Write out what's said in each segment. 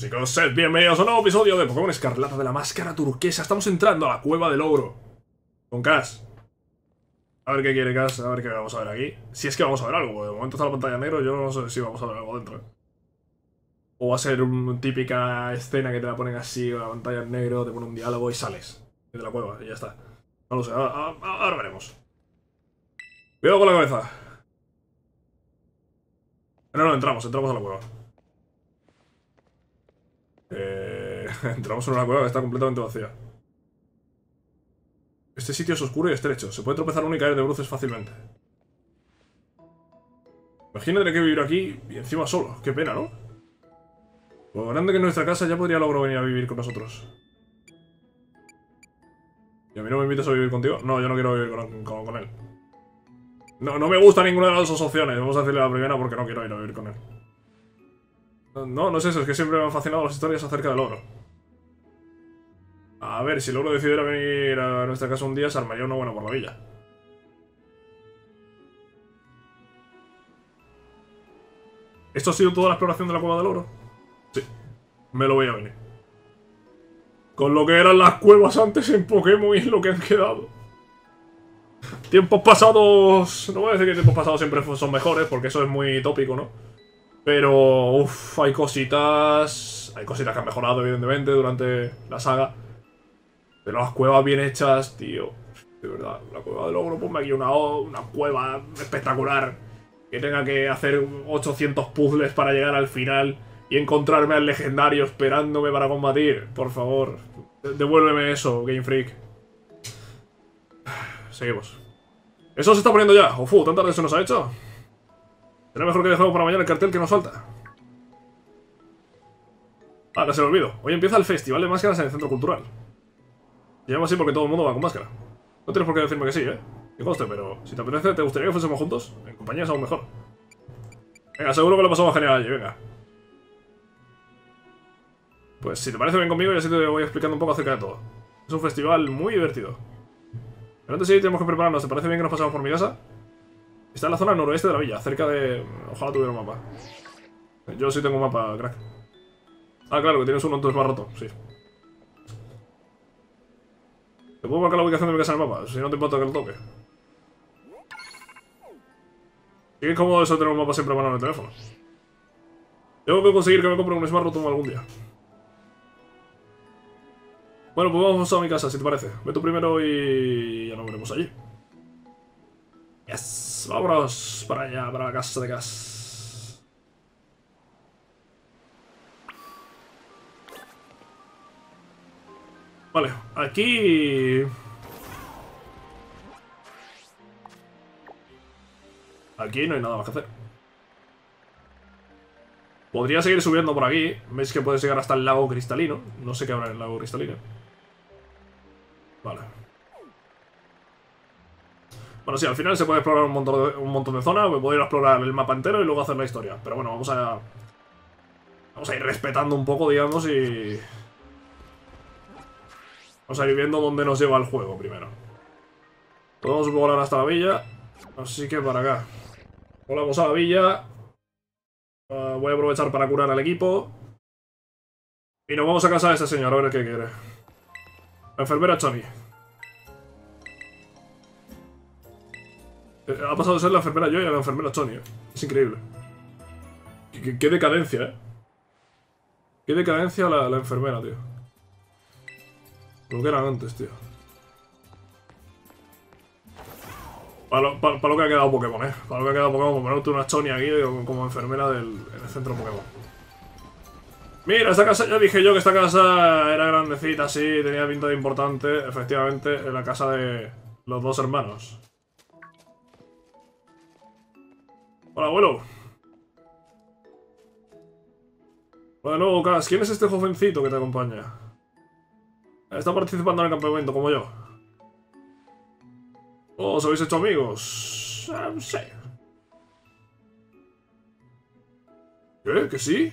Chicos, sed bienvenidos a un nuevo episodio de Pokémon Escarlata de la Máscara Turquesa. Estamos entrando a la Cueva del Ogro con Kass. A ver qué quiere Kass, a ver qué vamos a ver aquí. Si es que vamos a ver algo, de momento está la pantalla negra. Yo no sé si vamos a ver algo dentro. O va a ser una típica escena que te la ponen así, la pantalla en negro, te ponen un diálogo y sales de la cueva y ya está. No lo sé, ahora veremos. Cuidado con la cabeza. No, entramos a la cueva. Entramos en una cueva que está completamente vacía. Este sitio es oscuro y estrecho. Se puede tropezar uno y caer de bruces fácilmente. Imagina tener que vivir aquí y encima solo. Qué pena, ¿no? Lo grande que es nuestra casa, ya podría lograr venir a vivir con nosotros. ¿Y a mí no me invitas a vivir contigo? No, yo no quiero vivir con él. No me gusta ninguna de las dos opciones. Vamos a decirle la primera porque no quiero ir a vivir con él. No es eso, es que siempre me han fascinado las historias acerca del ogro. A ver, si el ogro decidiera venir a nuestra casa un día, se armaría una buena por la villa. ¿Esto ha sido toda la exploración de la cueva del ogro? Sí, me lo voy a venir. Con lo que eran las cuevas antes en Pokémon y es lo que han quedado. Tiempos pasados... No voy a decir que tiempos pasados siempre son mejores, porque eso es muy tópico, ¿no? Pero, uff, hay cositas que han mejorado, evidentemente, durante la saga. Pero las cuevas bien hechas, tío. De verdad, la cueva del ogro, ponme aquí una cueva espectacular. Que tenga que hacer 800 puzzles para llegar al final y encontrarme al legendario esperándome para combatir. Por favor, devuélveme eso, Game Freak. Seguimos. Eso se está poniendo ya. Ofu, ¿tan tarde se nos ha hecho? Será mejor que dejemos para mañana el cartel que nos falta. Ah, casi lo olvido. Hoy empieza el festival de máscaras en el centro cultural. Se llama así porque todo el mundo va con máscara. No tienes por qué decirme que sí, ¿eh? Que conste, pero si te apetece, ¿te gustaría que fuésemos juntos? En compañía es aún mejor. Venga, seguro que lo pasamos genial allí, venga. Pues si te parece bien conmigo, ya sí te voy explicando un poco acerca de todo. Es un festival muy divertido. Pero antes sí tenemos que prepararnos. ¿Te parece bien que nos pasamos por mi casa? Está en la zona noroeste de la villa, cerca de... Ojalá tuviera un mapa. Yo sí tengo un mapa, crack. Ah, claro, que tienes uno, entonces más roto, sí. ¿Te puedo marcar la ubicación de mi casa en el mapa? Si no te importa que lo toque. Qué incómodo eso de tener un mapa siempre a mano en el teléfono. Tengo que conseguir que me compre un Smart Rotom algún día. Bueno, pues vamos a mi casa, si te parece. Ve tú primero y... ya nos veremos allí. Yes, vámonos para allá, para la casa de Kass. Vale, aquí... Aquí no hay nada más que hacer. Podría seguir subiendo por aquí. Veis que puedes llegar hasta el lago cristalino. No sé qué habrá en el lago cristalino. Vale. Bueno, sí, al final se puede explorar un montón de zonas, puedo ir a explorar el mapa entero y luego hacer la historia. Pero bueno, vamos a ir respetando un poco, digamos, y... Vamos a ir viendo dónde nos lleva el juego primero. Podemos volar hasta la villa, así que para acá. Volamos a la villa. Voy a aprovechar para curar al equipo. Y nos vamos a casa de este señor, a ver qué quiere. La enfermera Chani. Ha pasado de ser la enfermera yo y la enfermera Tony. Es increíble. Qué decadencia, ¿eh? Qué decadencia la enfermera, tío. Lo que eran antes, tío. Para lo que ha quedado Pokémon, ¿eh? Para lo que ha quedado Pokémon, ponerte una Tony aquí como enfermera en el centro Pokémon. Mira, esta casa, ya dije yo que esta casa era grandecita, sí, tenía pinta de importante. Efectivamente, en la casa de los dos hermanos. Hola, abuelo. Hola de nuevo, Kass. ¿Quién es este jovencito que te acompaña? Está participando en el campamento, como yo. Oh, ¿os habéis hecho amigos? Sí. ¿Qué? ¿Que sí?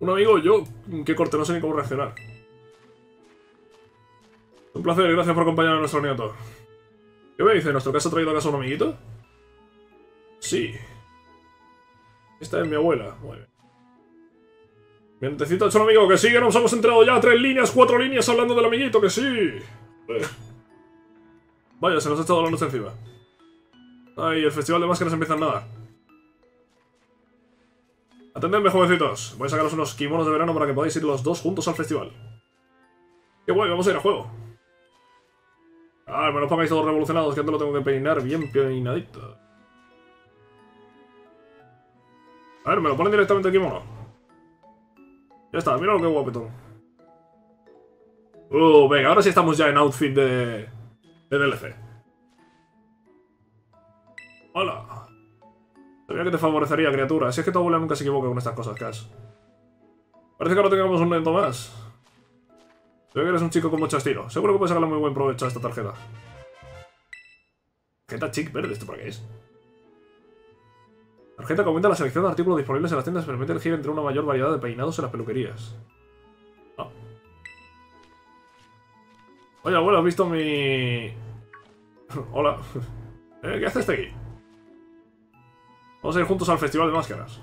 Un amigo, yo... Qué corte, no sé ni cómo reaccionar. Un placer, gracias por acompañar a nuestro nieto. ¿Qué me dice? ¿Nuestro caso ha traído a casa un amiguito? Sí. Esta es mi abuela. Muy bien. Mientecita hecho un amigo, que sí, que nos hemos enterado ya. 3 líneas, 4 líneas hablando del amiguito, que sí. Vaya, se nos ha echado la noche encima. Ay, el festival de máscaras empieza en nada. Atendedme, jovencitos. Voy a sacaros unos kimonos de verano para que podáis ir los dos juntos al festival. ¡Qué guay! Vamos a ir a juego. Ah, al menos pongáis todos revolucionados, que antes lo tengo que peinar bien peinadito. A ver, me lo ponen directamente el kimono. Ya está, mira lo que guapetón. Venga, ahora sí estamos ya en outfit de DLC. Hola. Sabía que te favorecería, criatura. Si es que tu abuela nunca se equivoca con estas cosas, Kass. Parece que ahora tengamos un evento más. Se ve que eres un chico con mucho estilo. Seguro que puedes sacarle muy buen provecho a esta tarjeta. Tarjeta chic verde, ¿esto para qué es? Tarjeta que aumenta la selección de artículos disponibles en las tiendas y permite elegir entre una mayor variedad de peinados en las peluquerías. Ah. Oye, abuela, ¿has visto mi...? Hola. ¿Qué haces de aquí? Vamos a ir juntos al festival de máscaras.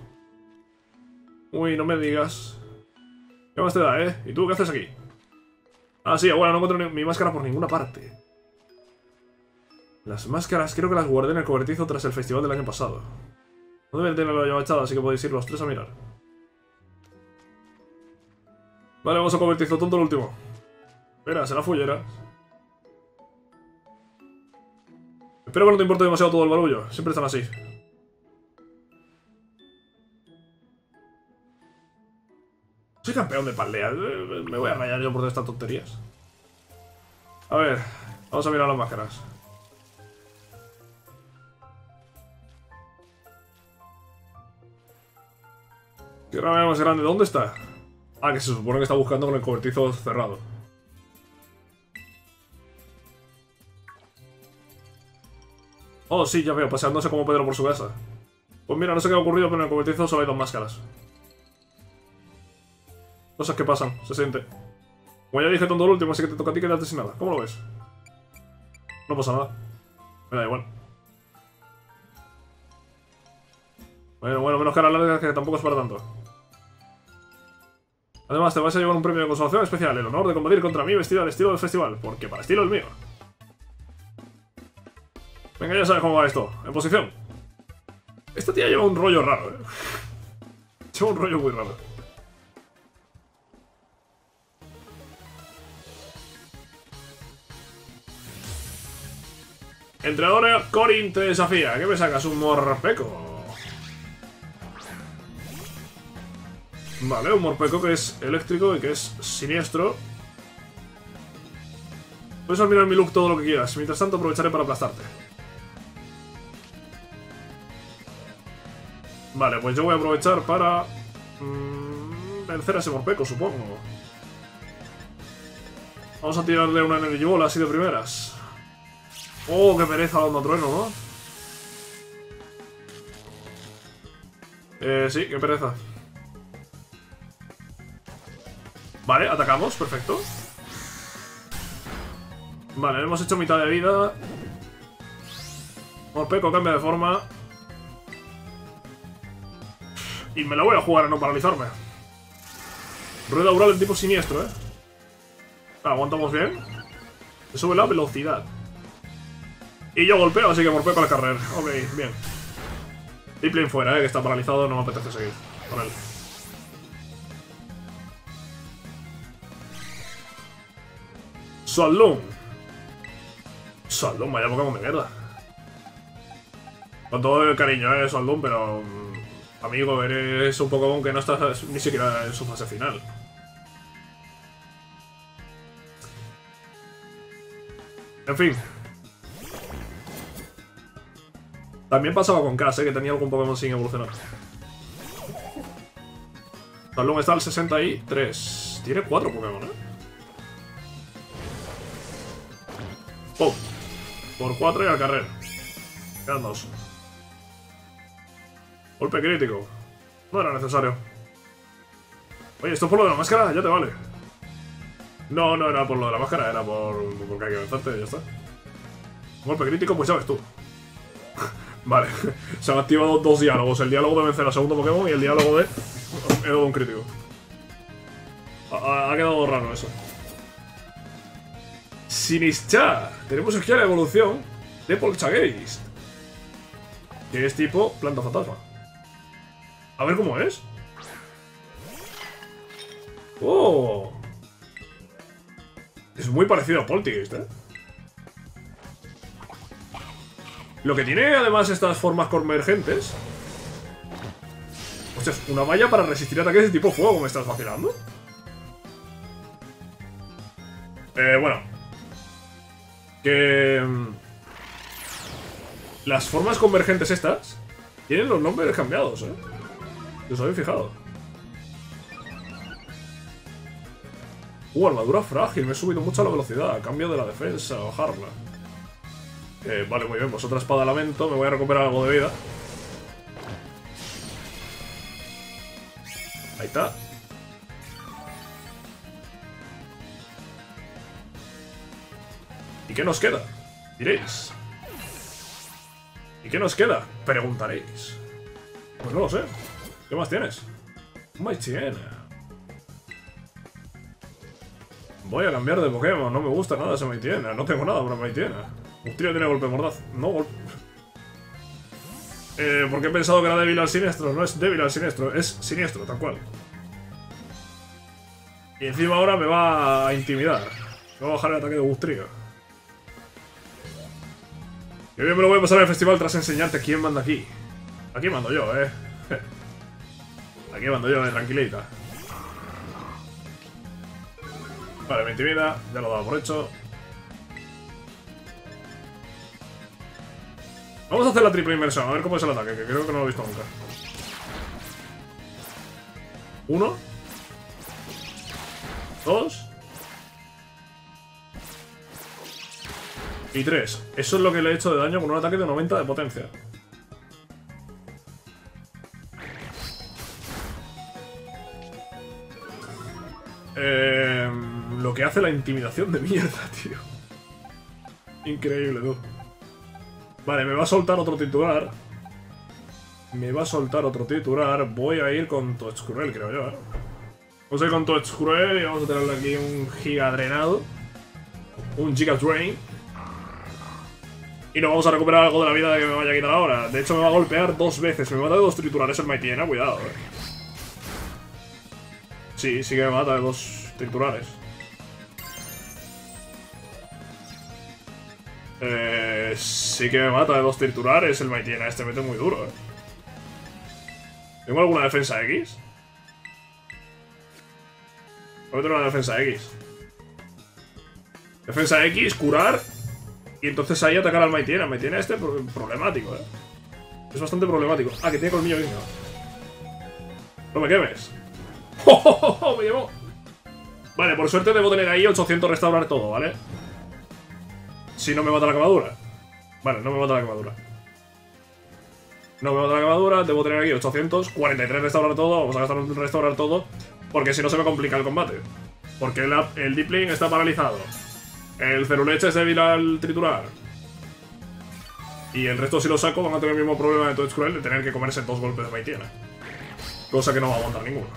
Uy, no me digas. ¿Qué más te da, eh? ¿Y tú qué haces aquí? Ah, sí, abuela, no encuentro mi máscara por ninguna parte. Las máscaras creo que las guardé en el cobertizo tras el festival del año pasado. No deben tenerlo ya echado, así que podéis ir los tres a mirar. Vale, vamos a cobertizo tonto el último. Espera, será fullera. Espero que no te importe demasiado todo el barullo. Siempre están así. Soy campeón de Paldea. Me voy a rayar yo por todas estas tonterías. A ver, vamos a mirar las máscaras. ¿Qué rama más grande? ¿Dónde está? Ah, que se supone que está buscando con el cobertizo cerrado. Oh, sí, ya veo, paseándose como Pedro por su casa. Pues mira, no sé qué ha ocurrido, pero en el cobertizo solo hay 2 máscaras. Cosas que pasan, se siente. Como ya dije tonto el último, así que te toca a ti quedarte sin nada. ¿Cómo lo ves? No pasa nada. Me da igual. Bueno, menos caras largas, que tampoco es para tanto. Además, te vas a llevar un premio de consolación especial, el honor de combatir contra mí vestida al estilo del festival, porque para estilo es mío. Venga, ya sabes cómo va esto. En posición. Esta tía lleva un rollo raro, eh. Lleva un rollo muy raro. Entrenadora Corin te desafía. ¿Qué me sacas? Un Morpeko. Vale, un Morpeko que es eléctrico y que es siniestro. Puedes admirar mi look todo lo que quieras. Mientras tanto aprovecharé para aplastarte. Vale, pues yo voy a aprovechar para... vencer a ese Morpeko, supongo. Vamos a tirarle una energibola así de primeras. Oh, qué pereza la onda trueno, ¿no? Sí, qué pereza. Vale, atacamos, perfecto. Vale, hemos hecho mitad de vida. Morpeko cambia de forma. Y me la voy a jugar a no paralizarme. Rueda Aural en tipo siniestro, ¿eh? Aguantamos bien. Se sube la velocidad. Y yo golpeo, así que Morpeko al carrer. Ok, bien. Discipline fuera, que está paralizado, no me apetece seguir con él. Swalot. Swalot, vaya Pokémon de mierda. Con todo el cariño, Swalot, pero... amigo, eres un Pokémon que no estás ni siquiera en su fase final. En fin. También pasaba con Kass, que tenía algún Pokémon sin evolucionar. Talón está al 63. Tiene 4 Pokémon, ¿eh? ¡Pum! Por 4 y al carrer. Quedan 2. Golpe crítico. No era necesario. Oye, ¿esto es por lo de la máscara? Ya te vale. No, no era por lo de la máscara, era por que hay que lanzarte, ya está. Golpe crítico, pues sabes tú. Vale, se han activado 2 diálogos. El diálogo de vencer al segundo Pokémon y el diálogo de... he dado un crítico. ha quedado raro eso. Sinistea. Tenemos aquí la evolución de Polteageist, que es tipo planta fantasma. A ver cómo es. ¡Oh! Es muy parecido a Polteageist, ¿eh? Lo que tiene, además, estas formas convergentes... Hostias, una valla para resistir ataques de tipo fuego. ¿Me estás vacilando? Bueno. Que... Las formas convergentes estas tienen los nombres cambiados, ¿eh? ¿Os habéis fijado? Armadura frágil. Me he subido mucho a la velocidad. Cambio de la defensa, bajarla. Vale, muy bien. Pues otra espada lamento. Me voy a recuperar algo de vida. Ahí está. ¿Y qué nos queda? Diréis. ¿Y qué nos queda? Preguntaréis. Pues no lo sé. ¿Qué más tienes? Mightyena. Voy a cambiar de Pokémon. No me gusta nada esa Mightyena. No tengo nada para Mightyena. Gustría tiene golpe mordaz. No golpe. Porque he pensado que era débil al siniestro. No es débil al siniestro, es siniestro, tal cual. Y encima ahora me va a intimidar. Me va a bajar el ataque de Gustría. Y bien me lo voy a pasar en el festival tras enseñarte quién manda aquí. Aquí mando yo, Aquí mando yo, tranquilita. Vale, me intimida. Ya lo he dado por hecho. Vamos a hacer la triple inmersión, a ver cómo es el ataque, que creo que no lo he visto nunca. Uno. Dos. Y tres. Eso es lo que le he hecho de daño con un ataque de 90 de potencia. Lo que hace la intimidación de mierda, tío. Increíble, tú. Vale, me va a soltar otro titular. Voy a ir con Toadscruel, creo yo, Vamos a ir con Toadscruel y vamos a tenerle aquí un giga drenado. Un giga drain. Y nos vamos a recuperar algo de la vida de que me vaya a quitar ahora. De hecho, me va a golpear dos veces. Me mata de dos triturares el Mightyena, cuidado, Sí, sí que me mata de dos triturares. Sí que me mata de dos triturares el Mightyena. Este mete muy duro, ¿Tengo alguna defensa X? Voy a meter una defensa X. Defensa X, curar. Y entonces ahí atacar al Mightyena. Mightyena este problemático, Es bastante problemático. Ah, que tiene colmillo lindo. No me quemes. ¡Oh! Me llevo. Vale, por suerte debo tener ahí 800 restaurar todo, ¿vale? Si no me mata la quemadura. Vale, no me mata la quemadura. No me mata la quemadura. Debo tener aquí 843 restaurar todo. Vamos a gastar un restaurar todo. Porque si no se me complica el combate. Porque el Deepling está paralizado. El Ceruleche es débil al triturar. Y el resto si lo saco van a tener el mismo problema de Toadscruel de tener que comerse dos golpes de Mightyena. Cosa que no va a aguantar ninguno.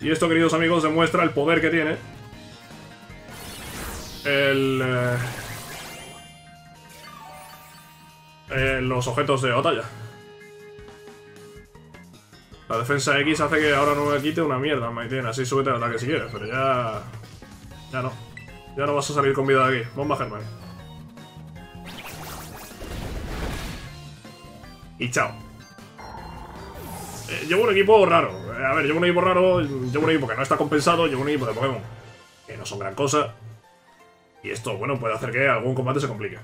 Y esto, queridos amigos, demuestra el poder que tiene. Los objetos de batalla. La defensa X hace que ahora no me quite una mierda, Mightyena. Así súbete al ataque si quieres, pero ya... Ya no. Ya no vas a salir con vida de aquí. Bomba Germán. Y chao. Llevo un equipo raro. A ver, llevo un equipo raro. Llevo un equipo que no está compensado. Llevo un equipo de Pokémon que no son gran cosa. Y esto, bueno, puede hacer que algún combate se complique.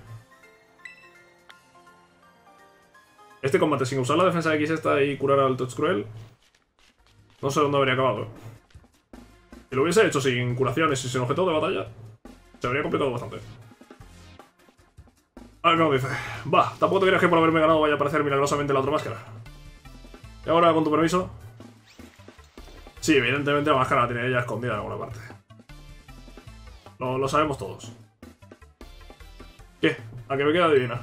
Este combate sin usar la defensa X esta y curar al Toadscruel, no sé dónde habría acabado. Si lo hubiese hecho sin curaciones y sin objetos de batalla, se habría complicado bastante. A ver cómo dice. Va, tampoco te creas que por haberme ganado vaya a aparecer milagrosamente la otra máscara. Y ahora, con tu permiso. Sí, evidentemente la máscara la tiene ella escondida en alguna parte. Lo sabemos todos. ¿Qué? ¿A que me queda adivina?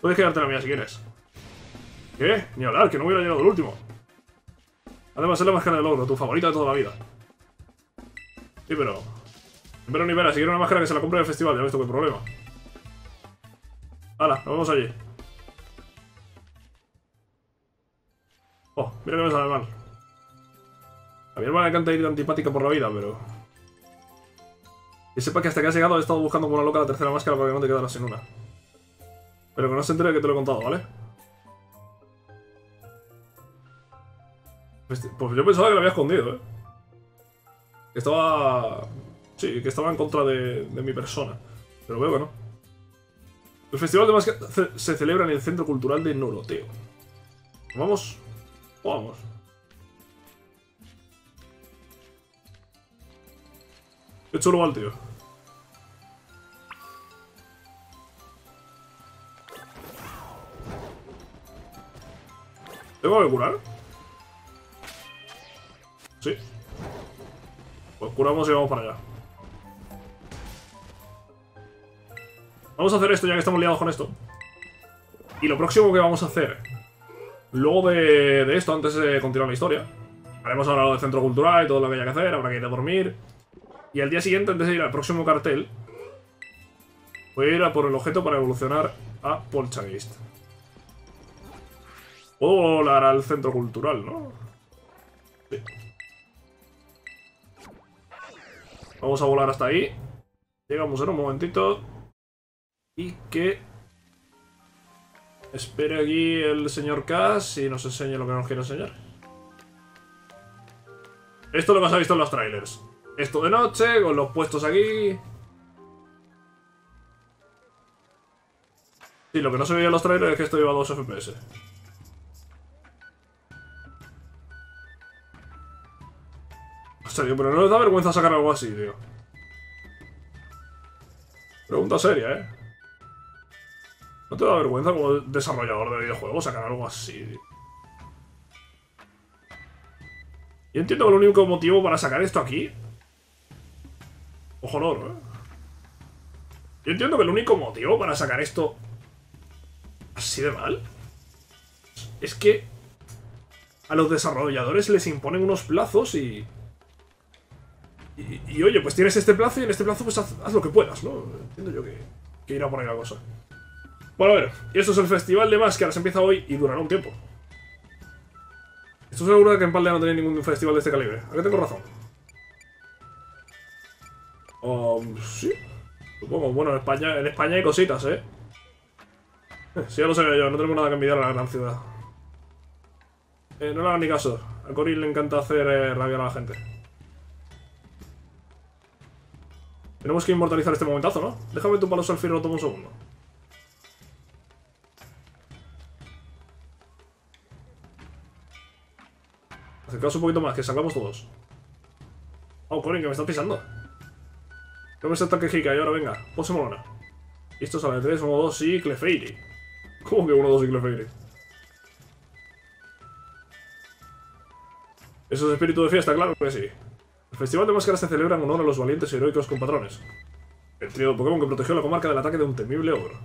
Puedes quedarte la mía si quieres. ¿Qué? Ni hablar, que no hubiera llegado el último. Además es la máscara del ogro, tu favorita de toda la vida. Sí, pero... En verano y verano, si quiero una máscara que se la compre en el festival, ya ves tú qué problema. Hala, nos vamos allí. Oh, mira que me sale mal. A mi hermana le encanta ir de antipática por la vida, pero... Que sepa que hasta que has llegado he estado buscando como una loca la tercera máscara para que no te quedaras sin una. Pero que no se entere que te lo he contado, ¿vale? Pues yo pensaba que la había escondido, ¿eh? Estaba... Sí, que estaba en contra de mi persona. Pero veo que no. El festival de máscara se celebra en el Centro Cultural de Noroteo. ¿Vamos? Vamos. Qué chulo va el tío. ¿Tengo que curar? Sí. Pues curamos y vamos para allá. Vamos a hacer esto ya que estamos liados con esto. Y lo próximo que vamos a hacer, luego de esto, antes de continuar la historia, haremos ahora lo del centro cultural y todo lo que haya que hacer, habrá que ir a dormir. Y al día siguiente, antes de ir al próximo cartel, voy a ir a por el objeto para evolucionar a Polteageist. Puedo volar al centro cultural, ¿no? Sí. Vamos a volar hasta ahí. Llegamos en un momentito. Y que... Espere aquí el señor Kass y nos enseñe lo que nos quiere enseñar. Esto lo que has visto en los trailers. Esto de noche, con los puestos aquí. Sí, lo que no se veía en los trailers es que esto lleva 2 FPS. O sea, tío, pero no les da vergüenza sacar algo así, tío. Pregunta seria, ¿eh? ¿No te da vergüenza como desarrollador de videojuegos sacar algo así, tío? Yo entiendo que el único motivo para sacar esto aquí... Ojo al oro, ¿eh? Yo entiendo que el único motivo para sacar esto así de mal es que a los desarrolladores les imponen unos plazos y oye, pues tienes este plazo y en este plazo pues haz lo que puedas, ¿no? Entiendo yo que irá por ahí la cosa. Bueno, a ver, y esto es el festival de máscaras, empieza hoy y durará un tiempo. Estoy seguro de que en Paldea no tenéis ningún festival de este calibre. ¿A qué tengo razón? Sí. Supongo, bueno, en España hay cositas, ¿eh? Sí, ya lo sabía yo, no tenemos nada que envidiar a la gran ciudad. No le hagan ni caso. A Cory le encanta hacer rabiar a la gente. Tenemos que inmortalizar este momentazo, ¿no? Déjame tu palo salfiro, toma un segundo. Acercaos un poquito más, que salgamos todos. Oh, Cory, que me estás pisando. No me salta quejica y ahora venga, pose molona. Esto sale de 3, 1, 2 y Clefairy. ¿Cómo que 1, 2 y Clefairy? Eso es espíritu de fiesta, claro que sí. El festival de máscaras se celebra en honor a los valientes y heroicos compatrones. El trío de Pokémon que protegió la comarca del ataque de un temible ogro.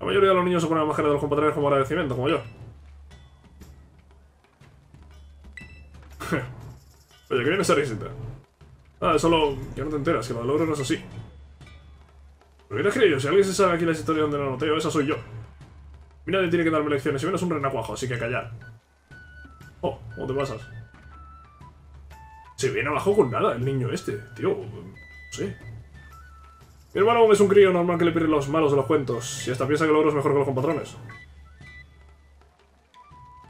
La mayoría de los niños se ponen la máscara de los compatrones como agradecimiento, como yo. Oye, que viene esa risita. Ah, solo que no te enteras, que lo del ogro no es así. ¿Pero qué te crees? Si alguien se sabe aquí la historia donde lo noteo, esa soy yo. Mira, nadie tiene que darme lecciones, si menos un renacuajo, así que callar. Oh, ¿cómo te pasas? Se viene abajo con nada el niño este, tío, no sé. Mi hermano es un crío normal que le pide los malos de los cuentos, y hasta piensa que el ogro es mejor que los compatrones.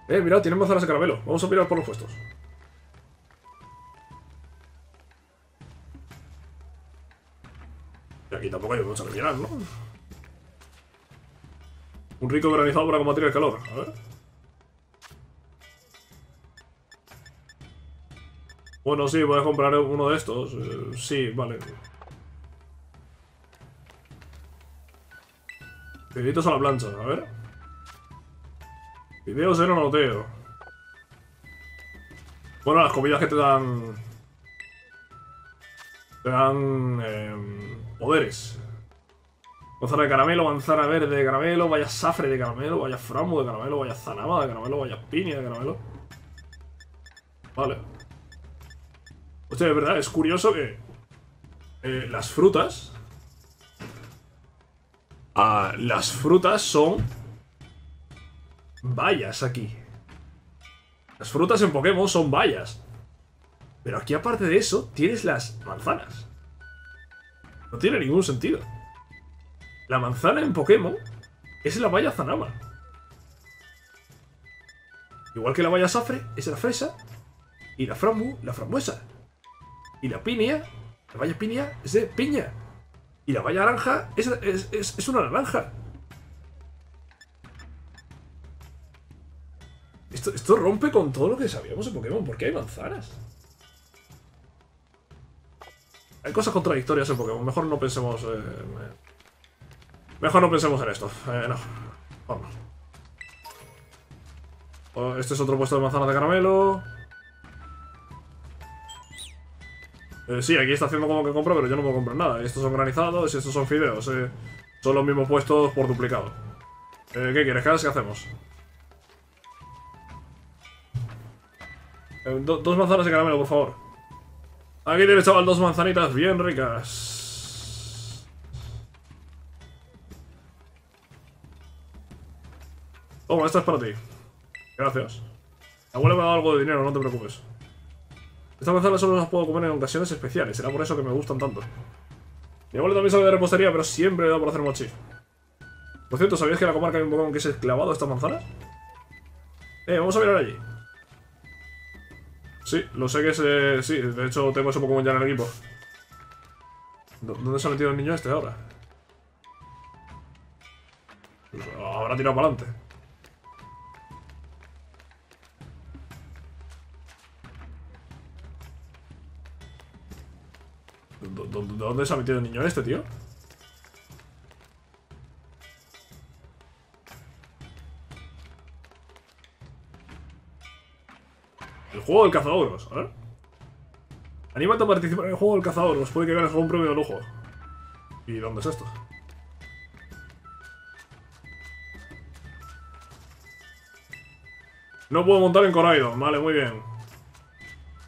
Mirad, tienen manzanas de caramelo, vamos a pirar por los puestos. Y aquí tampoco hay mucho que mirar, ¿no? Un rico granizado para combatir el calor, a ver. Bueno, sí, voy a comprar uno de estos. Sí, vale. Deditos a la plancha, a ver. Videos de Noroteo. Bueno, las comidas que te dan... Te dan... poderes. Manzana de caramelo, manzana verde de caramelo, vaya safre de caramelo, vaya frambo de caramelo, vaya zanama de caramelo, vaya piña de caramelo. Vale. Hostia, de verdad, es curioso que las frutas... las frutas son bayas aquí. Las frutas en Pokémon son bayas. Pero aquí, aparte de eso, tienes las manzanas. No tiene ningún sentido. La manzana en Pokémon es la baya Zanama. Igual que la baya Safre es la fresa. Y la Frambu, la frambuesa. Y la piña, la baya piña es de piña. Y la baya naranja es una naranja. Esto rompe con todo lo que sabíamos en Pokémon. ¿Por qué hay manzanas? Hay cosas contradictorias en Pokémon. Mejor no pensemos... mejor no pensemos en esto. No. Vamos. Este es otro puesto de manzana de caramelo. Sí, aquí está haciendo como que compro, pero yo no puedo comprar nada. Estos son granizados y estos son fideos. Son los mismos puestos por duplicado. ¿Qué quieres, Kass? ¿Qué hacemos? Dos manzanas de caramelo, por favor. Aquí tienes, chaval, dos manzanitas bien ricas. Toma, esta es para ti. Gracias. La abuela me ha dado algo de dinero, no te preocupes. Estas manzanas solo las puedo comer en ocasiones especiales. Será por eso que me gustan tanto. Mi abuelo también sabe de repostería, pero siempre le da por hacer mochi. Por cierto, ¿sabías que en la comarca hay un Pokémon que es esclavado a estas manzanas? Vamos a mirar allí. Sí, lo sé que es... sí, de hecho tengo ese Pokémon ya en el equipo. ¿Dónde se ha metido el niño este ahora? Pues habrá tirado para adelante. ¿Dónde se ha metido el niño este, tío? El juego del cazadogros, a ver. Anímate a participar en el juego del cazadogros, puede que ganes algún premio de lujo. ¿Y dónde es esto? No puedo montar en Koraidon, vale, muy bien.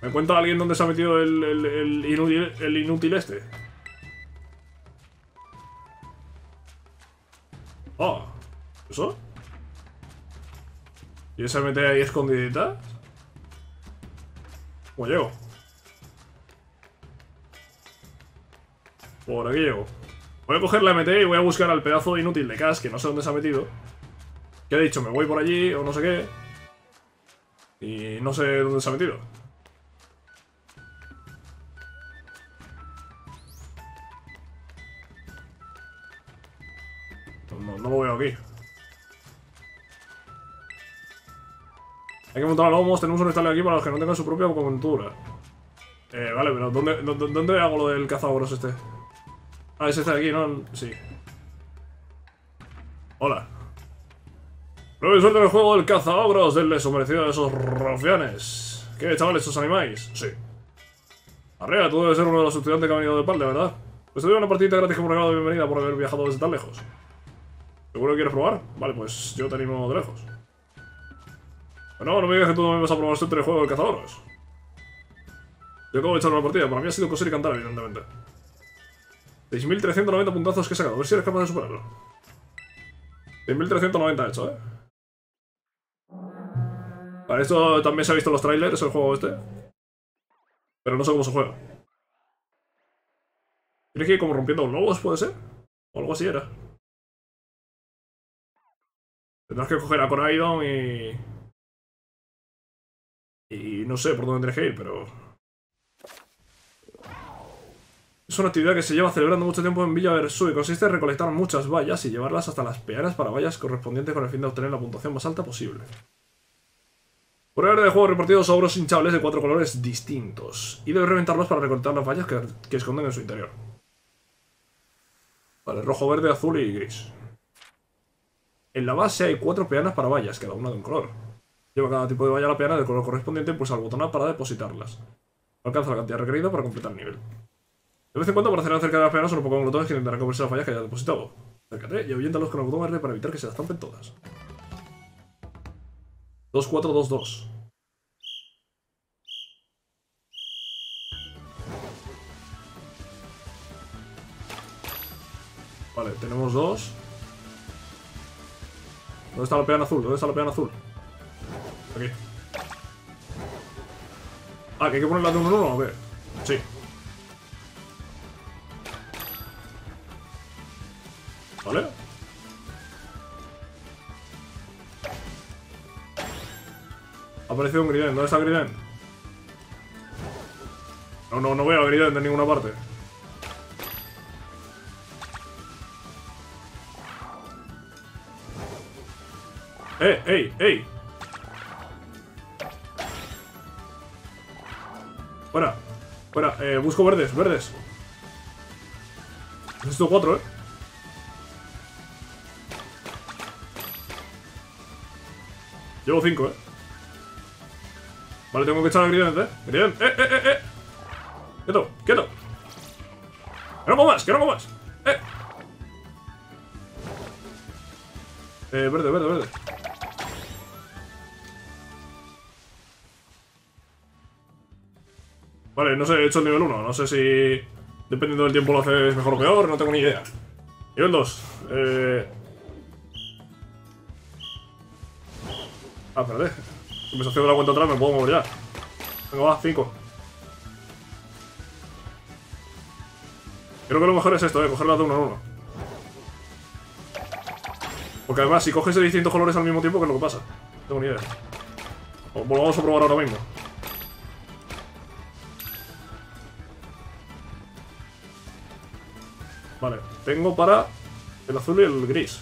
¿Me cuenta alguien dónde se ha metido el inútil este? Oh, ¿eso? ¿Y se mete ahí escondidita? ¿Cómo llego? Por aquí llego. Voy a coger la MT y voy a buscar al pedazo de inútil de Kass, que no sé dónde se ha metido. ¿Qué ha dicho? ¿Me voy por allí o no sé qué? Y no sé dónde se ha metido. No lo veo aquí. Hay que montar a lomos, tenemos un establo aquí para los que no tengan su propia coventura. Vale, pero ¿dónde hago lo del cazadores este? Ah, es este de aquí, ¿no? Sí. Hola. Prueba y suerte en el juego del cazadogros, denle su merecido a esos rufianes. ¿Qué, chavales, os animáis? Sí. Arrea, tú debes ser uno de los estudiantes que han venido de Paldea, ¿verdad? Pues te doy una partidita gratis como regalo de bienvenida por haber viajado desde tan lejos. ¿Seguro que quieres probar? Vale, pues yo te animo de lejos. Bueno, no me digas que tú no me vas a probar este juego del cazadores. Yo acabo de echar una partida, para mí ha sido coser y cantar, evidentemente. 6.390 puntazos que he sacado, a ver si eres capaz de superarlo. 6.390 hecho, Para esto también se ha visto los trailers, el juego este. Pero no sé cómo se juega. ¿Crees que como rompiendo globos puede ser? O algo así era. Tendrás que coger a Koraidon y no sé por dónde tienes que ir, pero... Es una actividad que se lleva celebrando mucho tiempo en Villa Versu y consiste en recolectar muchas bayas y llevarlas hasta las peanas para bayas correspondientes con el fin de obtener la puntuación más alta posible. Por haber de juego repartidos ogros hinchables de 4 colores distintos y debes reventarlos para recolectar las bayas que esconden en su interior. Vale, rojo, verde, azul y gris. En la base hay 4 peanas para bayas, cada una de un color. Lleva cada tipo de baya a la peana del color correspondiente y pulsa el botón A para depositarlas. Alcanza la cantidad requerida para completar el nivel. De vez en cuando aparecerán cerca de las peanas unos Pokémon glotones que intentarán comerse las bayas que hayas depositado. Acércate y ahuyéntalos con el botón R para evitar que se las tampen todas. 2-4-2-2. Vale, tenemos dos. ¿Dónde está la peana azul? ¿Dónde está la peana azul? Aquí. Ah, que hay que ponerla de uno en uno. A ver. Sí. Vale. Ha aparecido un Greedent. ¿Dónde está Greedent? No veo a Greedent de ninguna parte. ¡Ey! Fuera, fuera, busco verdes. Necesito cuatro, Llevo cinco, Vale, tengo que echar a Greedent, Greedent, Quieto, quieto. Que no comas, Verde. Vale, no sé, he hecho el nivel 1, no sé si dependiendo del tiempo lo haces mejor o peor, no tengo ni idea. Nivel 2, Ah, espérate, me estoy haciendo la cuenta atrás, me puedo mover ya. Venga, va, 5. Creo que lo mejor es esto, cogerlas de uno en uno. Porque además, si coges de distintos colores al mismo tiempo, ¿qué es lo que pasa? No tengo ni idea. Lo vamos a probar ahora mismo. Vale, tengo para el azul y el gris.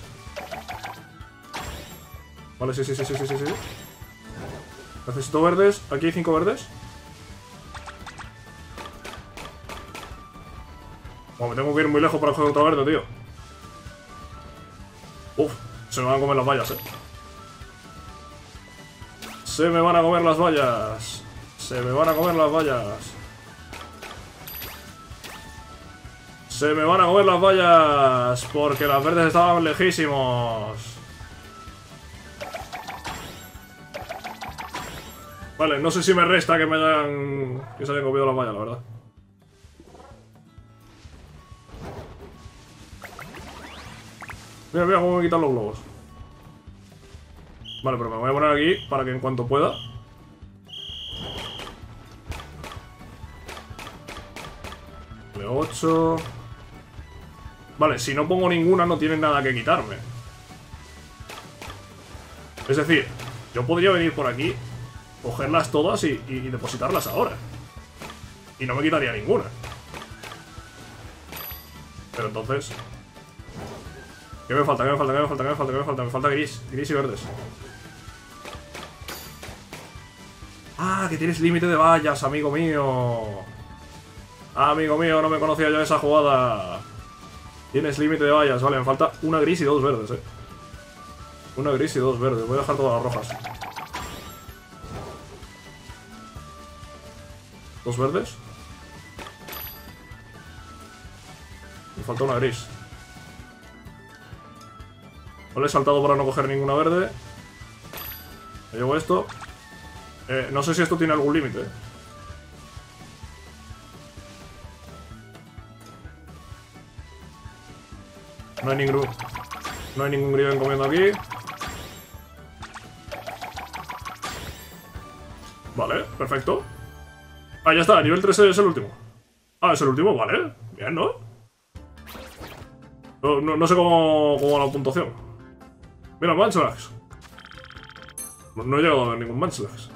Vale, sí. Necesito verdes. Aquí hay 5 verdes. Bueno, me tengo que ir muy lejos para coger otro verde, tío. Uf, se me van a comer las vallas, Se me van a comer las vallas. Se me van a comer las vallas, porque las verdes estaban lejísimos. Vale, no sé si me resta que me hayan... que se hayan comido las vallas, la verdad. Mira cómo me quitan los globos. Vale, pero me voy a poner aquí para que en cuanto pueda... Vale, 8... Vale, si no pongo ninguna no tienen nada que quitarme. Es decir, yo podría venir por aquí, cogerlas todas y depositarlas ahora. Y no me quitaría ninguna. Pero entonces... ¿Qué me falta? Me falta gris. Gris y verdes. Ah, que tienes límite de vallas, amigo mío. Amigo mío, no me conocía yo esa jugada. Tienes límite de vallas, vale, me falta una gris y dos verdes, Una gris y dos verdes, voy a dejar todas las rojas. Dos verdes. Me falta una gris. Vale, he saltado para no coger ninguna verde. Me llevo esto. No sé si esto tiene algún límite, No hay ningún Greedent comiendo aquí. Vale, perfecto. Ah, ya está, nivel 3 es el último. Ah, es el último, vale. Bien, ¿no? No sé cómo va la puntuación. Mira, Munchlax. No he llegado a ver ningún Munchlax.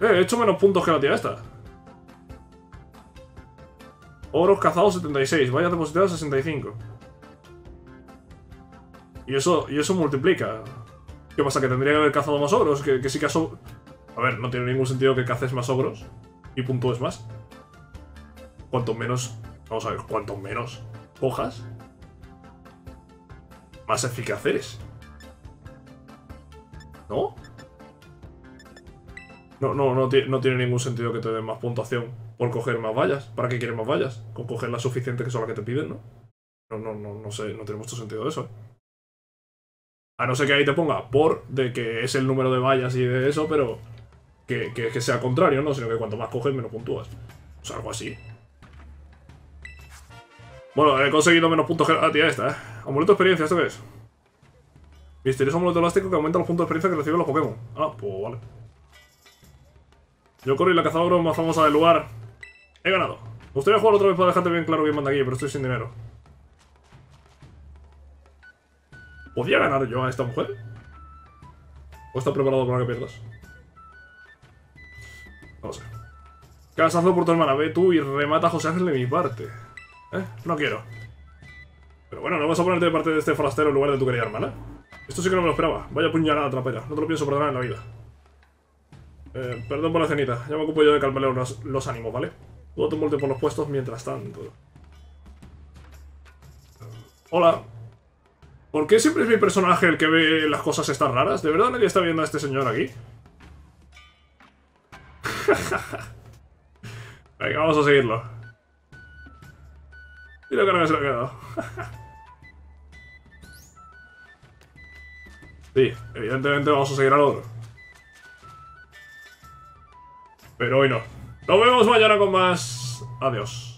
He hecho menos puntos que la tía esta. Oros cazados 76, vallas depositadas 65. Y eso multiplica. ¿Qué pasa? ¿Que tendría que haber cazado más ogros? ¿Que sí que aso... A ver, no tiene ningún sentido que caces más ogros y puntúes más. Cuanto menos... Vamos a ver, cuanto menos cojas, más eficaz eres. ¿No? No tiene ningún sentido que te den más puntuación por coger más vallas. ¿Para qué quieres más vallas? Con coger las suficientes que son las que te piden, ¿no? No sé, no tiene mucho sentido eso, A no ser que ahí te ponga por de que es el número de vallas y de eso, pero que sea contrario, ¿no? Sino que cuanto más coges, menos puntúas. O sea, algo así. Bueno, he conseguido menos puntos que la tía esta, ¿eh? Amuleto de experiencia, ¿esto qué es? Misterioso amuleto elástico que aumenta los puntos de experiencia que reciben los Pokémon. Ah, pues vale. Yo corro y la cazadora más famosa del lugar. He ganado. Me gustaría jugar otra vez para dejarte bien claro quién manda aquí, pero estoy sin dinero. ¿Podría ganar yo a esta mujer? ¿O está preparado para que pierdas? No sé. Kass, hazlo por tu hermana. Ve tú y remata a José Ángel de mi parte. ¿Eh? No quiero. Pero bueno, no vas a ponerte de parte de este forastero en lugar de tu querida hermana. Esto sí que no me lo esperaba. Vaya puñalada trapera. No te lo pienso perdonar en la vida. Perdón por la cenita. Ya me ocupo yo de calmarle los ánimos, ¿vale? Tú te mueves por los puestos mientras tanto. Hola. ¿Por qué siempre es mi personaje el que ve las cosas estas raras? ¿De verdad nadie está viendo a este señor aquí? Venga, vamos a seguirlo. Y la cara que se le ha quedado. Sí, evidentemente vamos a seguir al otro. Pero hoy no. Nos vemos mañana con más. Adiós.